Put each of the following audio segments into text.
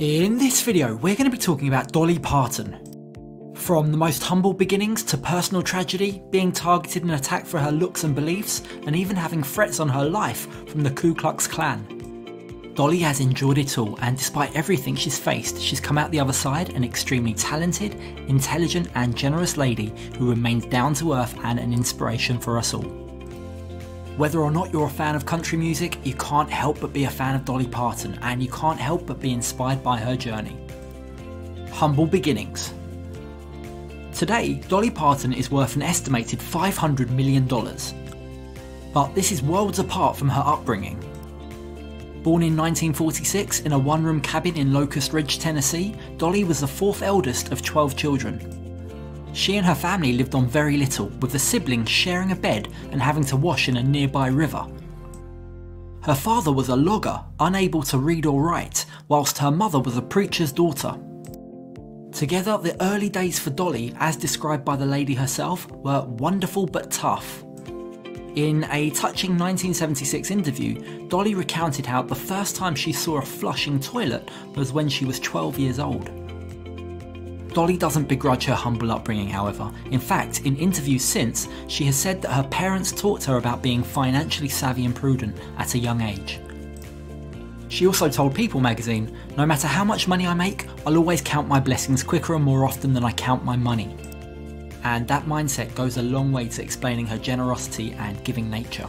In this video, we're going to be talking about Dolly Parton. From the most humble beginnings to personal tragedy, being targeted and attacked for her looks and beliefs, and even having threats on her life from the Ku Klux Klan. Dolly has endured it all, and despite everything she's faced, she's come out the other side an extremely talented, intelligent and generous lady who remains down to earth and an inspiration for us all. Whether or not you're a fan of country music, you can't help but be a fan of Dolly Parton, and you can't help but be inspired by her journey. Humble beginnings. Today, Dolly Parton is worth an estimated $500 million. But this is worlds apart from her upbringing. Born in 1946 in a one-room cabin in Locust Ridge, Tennessee, Dolly was the fourth eldest of 12 children. She and her family lived on very little, with the siblings sharing a bed and having to wash in a nearby river. Her father was a logger, unable to read or write, whilst her mother was a preacher's daughter. Together, the early days for Dolly, as described by the lady herself, were wonderful but tough. In a touching 1976 interview, Dolly recounted how the first time she saw a flushing toilet was when she was 12 years old. Dolly doesn't begrudge her humble upbringing, however. In fact, in interviews since, she has said that her parents taught her about being financially savvy and prudent at a young age. She also told People magazine, "No matter how much money I make, I'll always count my blessings quicker and more often than I count my money." And that mindset goes a long way to explaining her generosity and giving nature.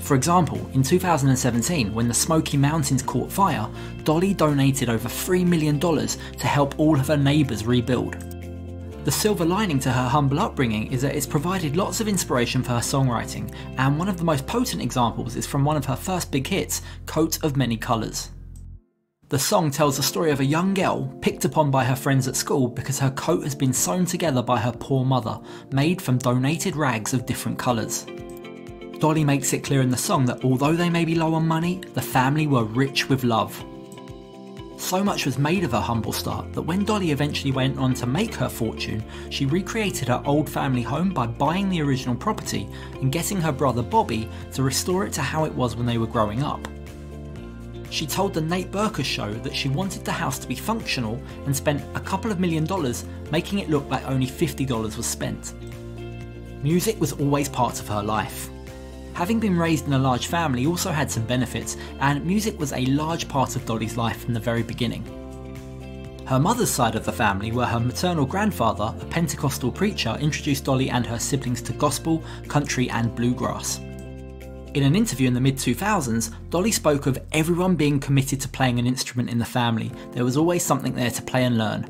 For example, in 2017, when the Smoky Mountains caught fire, Dolly donated over $3 million to help all of her neighbours rebuild. The silver lining to her humble upbringing is that it's provided lots of inspiration for her songwriting, and one of the most potent examples is from one of her first big hits, Coat of Many Colors. The song tells the story of a young girl picked upon by her friends at school because her coat has been sewn together by her poor mother, made from donated rags of different colours. Dolly makes it clear in the song that although they may be low on money, the family were rich with love. So much was made of her humble start that when Dolly eventually went on to make her fortune, she recreated her old family home by buying the original property and getting her brother Bobby to restore it to how it was when they were growing up. She told the Nate Berkus show that she wanted the house to be functional and spent a couple of $1,000,000 making it look like only $50 was spent. Music was always part of her life. Having been raised in a large family also had some benefits, and music was a large part of Dolly's life from the very beginning. Her mother's side of the family, where her maternal grandfather, a Pentecostal preacher, introduced Dolly and her siblings to gospel, country and bluegrass. In an interview in the mid-2000s, Dolly spoke of everyone being committed to playing an instrument in the family. There was always something there to play and learn.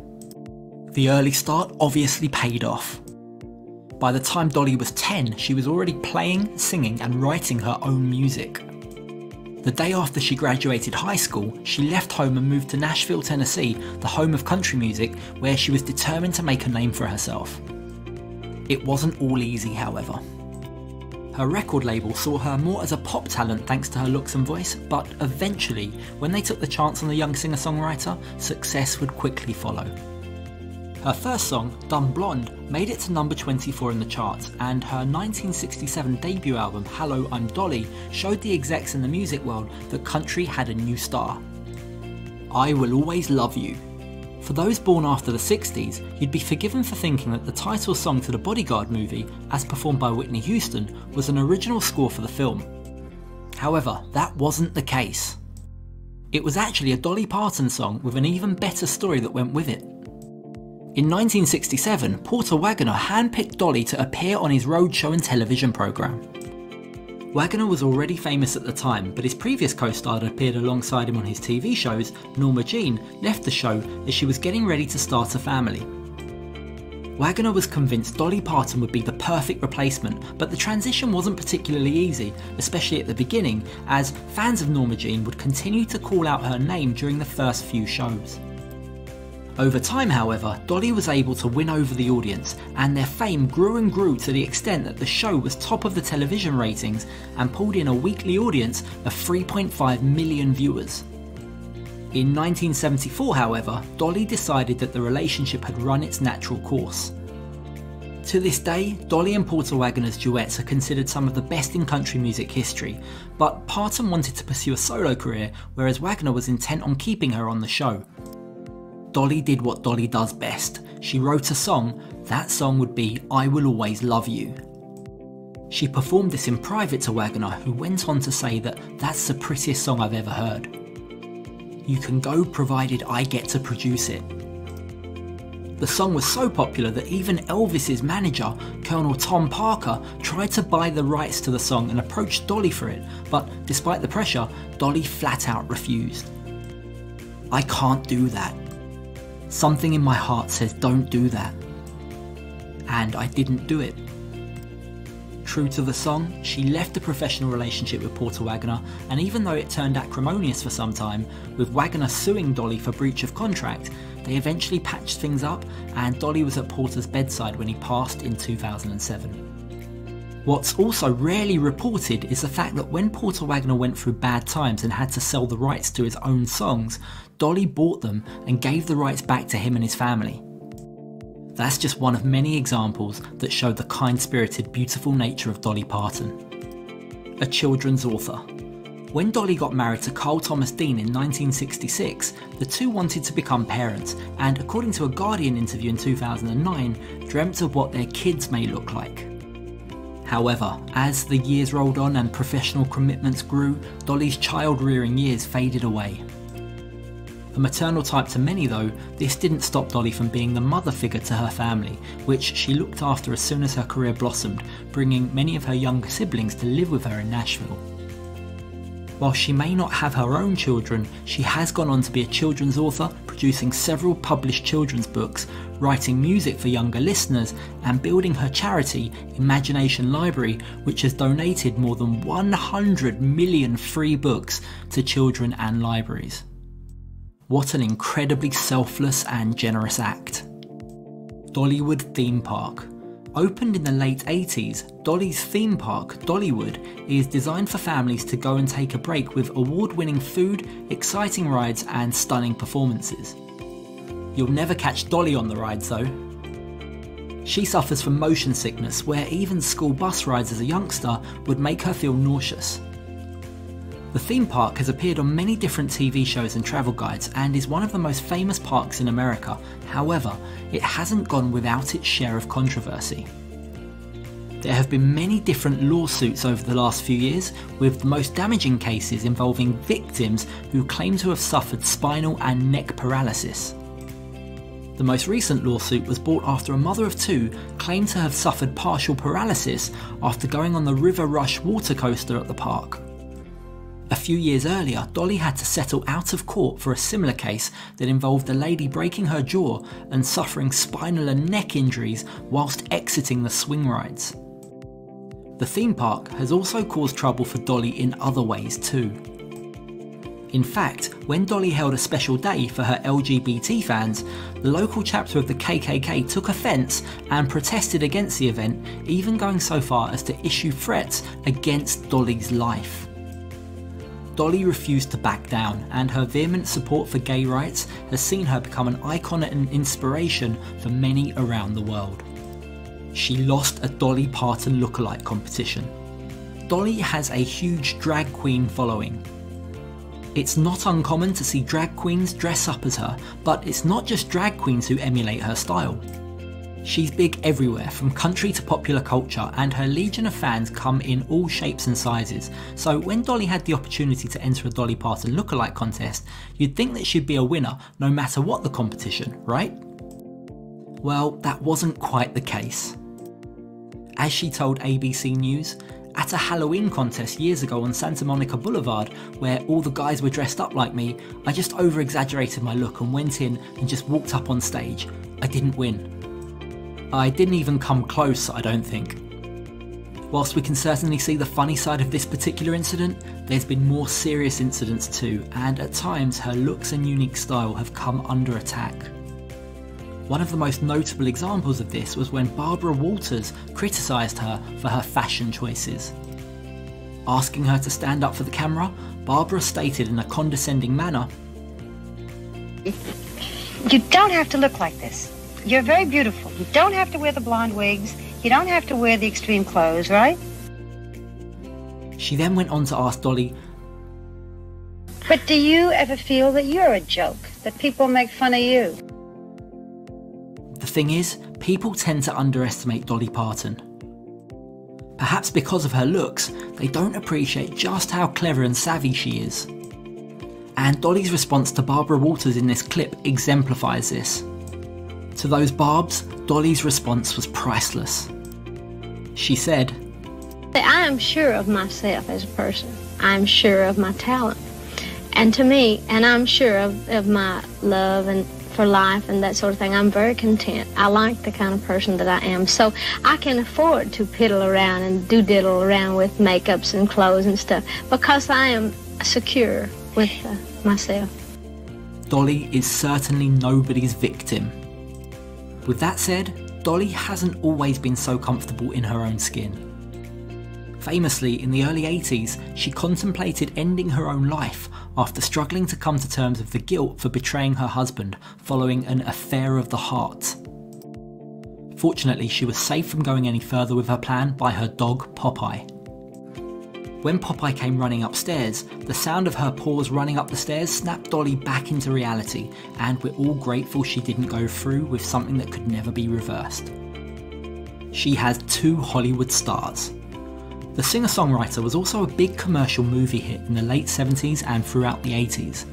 The early start obviously paid off. By the time Dolly was 10, she was already playing, singing and writing her own music. The day after she graduated high school, she left home and moved to Nashville, Tennessee, the home of country music, where she was determined to make a name for herself. It wasn't all easy, however. Her record label saw her more as a pop talent thanks to her looks and voice, but eventually, when they took the chance on the young singer-songwriter, success would quickly follow. Her first song, Dumb Blonde, made it to number 24 in the charts, and her 1967 debut album, Hello, I'm Dolly, showed the execs in the music world that country had a new star. I Will Always Love You. For those born after the 60s, you'd be forgiven for thinking that the title song to the Bodyguard movie, as performed by Whitney Houston, was an original score for the film. However, that wasn't the case. It was actually a Dolly Parton song with an even better story that went with it. In 1967, Porter Wagoner handpicked Dolly to appear on his roadshow and television programme. Wagoner was already famous at the time, but his previous co-star had appeared alongside him on his TV shows. Norma Jean left the show as she was getting ready to start a family. Wagoner was convinced Dolly Parton would be the perfect replacement, but the transition wasn't particularly easy, especially at the beginning, as fans of Norma Jean would continue to call out her name during the first few shows. Over time, however, Dolly was able to win over the audience, and their fame grew and grew to the extent that the show was top of the television ratings and pulled in a weekly audience of 3.5 million viewers. In 1974, however, Dolly decided that the relationship had run its natural course. To this day, Dolly and Porter Wagoner's duets are considered some of the best in country music history, but Parton wanted to pursue a solo career, whereas Wagoner was intent on keeping her on the show. Dolly did what Dolly does best. She wrote a song. That song would be I Will Always Love You. She performed this in private to Wagoner, who went on to say that that's the prettiest song I've ever heard. You can go provided I get to produce it. The song was so popular that even Elvis's manager, Colonel Tom Parker, tried to buy the rights to the song and approached Dolly for it, but despite the pressure, Dolly flat out refused. I can't do that. Something in my heart says don't do that. And I didn't do it. True to the song, she left a professional relationship with Porter Wagoner, and even though it turned acrimonious for some time, with Wagoner suing Dolly for breach of contract, they eventually patched things up, and Dolly was at Porter's bedside when he passed in 2007. What's also rarely reported is the fact that when Porter Wagoner went through bad times and had to sell the rights to his own songs, Dolly bought them and gave the rights back to him and his family. That's just one of many examples that show the kind-spirited, beautiful nature of Dolly Parton. A children's author. When Dolly got married to Carl Thomas Dean in 1966, the two wanted to become parents, and according to a Guardian interview in 2009, dreamt of what their kids may look like. However, as the years rolled on and professional commitments grew, Dolly's child-rearing years faded away. A maternal type to many though, this didn't stop Dolly from being the mother figure to her family, which she looked after as soon as her career blossomed, bringing many of her younger siblings to live with her in Nashville. While she may not have her own children, she has gone on to be a children's author, producing several published children's books, writing music for younger listeners, and building her charity, Imagination Library, which has donated more than 100 million free books to children and libraries. What an incredibly selfless and generous act. Dollywood Theme Park. Opened in the late 80s, Dolly's theme park, Dollywood, is designed for families to go and take a break with award-winning food, exciting rides and stunning performances. You'll never catch Dolly on the rides though. She suffers from motion sickness, where even school bus rides as a youngster would make her feel nauseous. The theme park has appeared on many different TV shows and travel guides and is one of the most famous parks in America. However, it hasn't gone without its share of controversy. There have been many different lawsuits over the last few years, with the most damaging cases involving victims who claim to have suffered spinal and neck paralysis. The most recent lawsuit was brought after a mother of two claimed to have suffered partial paralysis after going on the River Rush water coaster at the park. A few years earlier, Dolly had to settle out of court for a similar case that involved a lady breaking her jaw and suffering spinal and neck injuries whilst exiting the swing rides. The theme park has also caused trouble for Dolly in other ways too. In fact, when Dolly held a special day for her LGBT fans, the local chapter of the KKK took offence and protested against the event, even going so far as to issue threats against Dolly's life. Dolly refused to back down, and her vehement support for gay rights has seen her become an icon and inspiration for many around the world. She lost a Dolly Parton lookalike competition. Dolly has a huge drag queen following. It's not uncommon to see drag queens dress up as her, but it's not just drag queens who emulate her style. She's big everywhere, from country to popular culture, and her legion of fans come in all shapes and sizes, so when Dolly had the opportunity to enter a Dolly Parton lookalike contest, you'd think that she'd be a winner no matter what the competition, right? Well, that wasn't quite the case. As she told ABC News, at a Halloween contest years ago on Santa Monica Boulevard, where all the guys were dressed up like me, I just over-exaggerated my look and went in and just walked up on stage. I didn't win. I didn't even come close, I don't think. Whilst we can certainly see the funny side of this particular incident, there's been more serious incidents too, and at times her looks and unique style have come under attack. One of the most notable examples of this was when Barbara Walters criticised her for her fashion choices. Asking her to stand up for the camera, Barbara stated in a condescending manner, "You don't have to look like this. You're very beautiful. You don't have to wear the blonde wigs. You don't have to wear the extreme clothes, right? She then went on to ask Dolly, but do you ever feel that you're a joke, that people make fun of you? The thing is, people tend to underestimate Dolly Parton. Perhaps because of her looks, they don't appreciate just how clever and savvy she is. And Dolly's response to Barbara Walters in this clip exemplifies this. To those barbs, Dolly's response was priceless. She said, I am sure of myself as a person. I am sure of my talent. And to me, and I'm sure of my love and for life and that sort of thing. I'm very content. I like the kind of person that I am. So I can afford to piddle around and doodiddle around with makeups and clothes and stuff because I am secure with myself. Dolly is certainly nobody's victim. With that said, Dolly hasn't always been so comfortable in her own skin. Famously, in the early 80s, she contemplated ending her own life after struggling to come to terms with the guilt for betraying her husband following an affair of the heart. Fortunately, she was safe from going any further with her plan by her dog, Popeye. When Popeye came running upstairs, the sound of her paws running up the stairs snapped Dolly back into reality, and we're all grateful she didn't go through with something that could never be reversed. She has two Hollywood stars. The singer-songwriter was also a big commercial movie hit in the late 70s and throughout the 80s.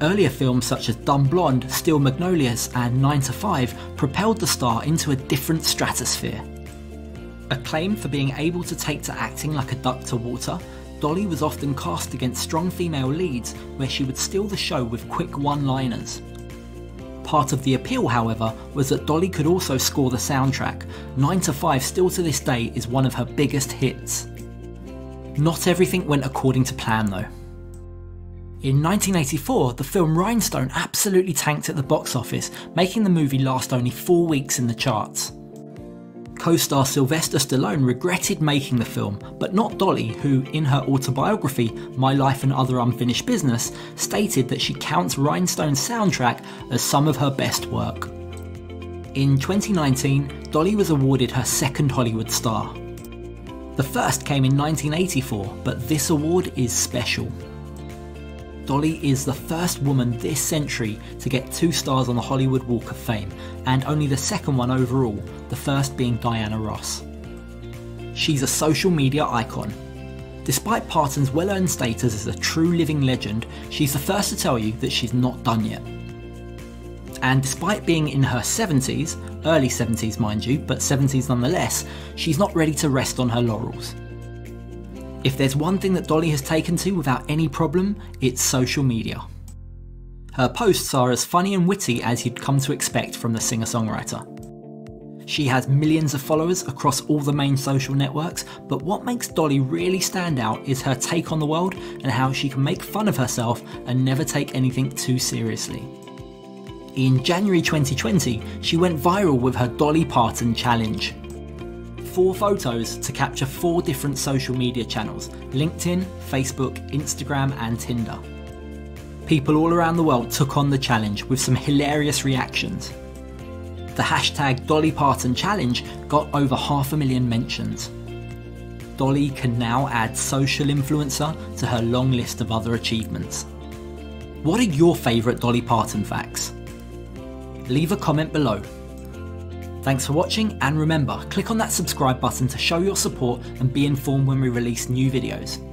Earlier films such as Dumb Blonde, Steel Magnolias and 9 to 5 propelled the star into a different stratosphere. Acclaimed for being able to take to acting like a duck to water, Dolly was often cast against strong female leads where she would steal the show with quick one-liners. Part of the appeal, however, was that Dolly could also score the soundtrack. 9 to 5 still to this day is one of her biggest hits. Not everything went according to plan though. In 1984, the film Rhinestone absolutely tanked at the box office, making the movie last only 4 weeks in the charts. Co-star Sylvester Stallone regretted making the film, but not Dolly, who in her autobiography, My Life and Other Unfinished Business, stated that she counts Rhinestone's soundtrack as some of her best work. In 2019, Dolly was awarded her second Hollywood star. The first came in 1984, but this award is special. Dolly is the first woman this century to get 2 stars on the Hollywood Walk of Fame, and only the second one overall, the first being Diana Ross. She's a social media icon. Despite Parton's well-earned status as a true living legend, she's the first to tell you that she's not done yet. And despite being in her 70s, early 70s mind you, but 70s nonetheless, she's not ready to rest on her laurels. If there's one thing that Dolly has taken to without any problem, it's social media. Her posts are as funny and witty as you'd come to expect from the singer-songwriter. She has millions of followers across all the main social networks, but what makes Dolly really stand out is her take on the world and how she can make fun of herself and never take anything too seriously. In January 2020, she went viral with her Dolly Parton challenge. 4 photos to capture 4 different social media channels, LinkedIn, Facebook, Instagram and Tinder. People all around the world took on the challenge with some hilarious reactions. The hashtag Dolly Parton Challenge got over 500,000 mentions. Dolly can now add social influencer to her long list of other achievements. What are your favourite Dolly Parton facts? Leave a comment below. Thanks for watching, and remember, click on that subscribe button to show your support and be informed when we release new videos.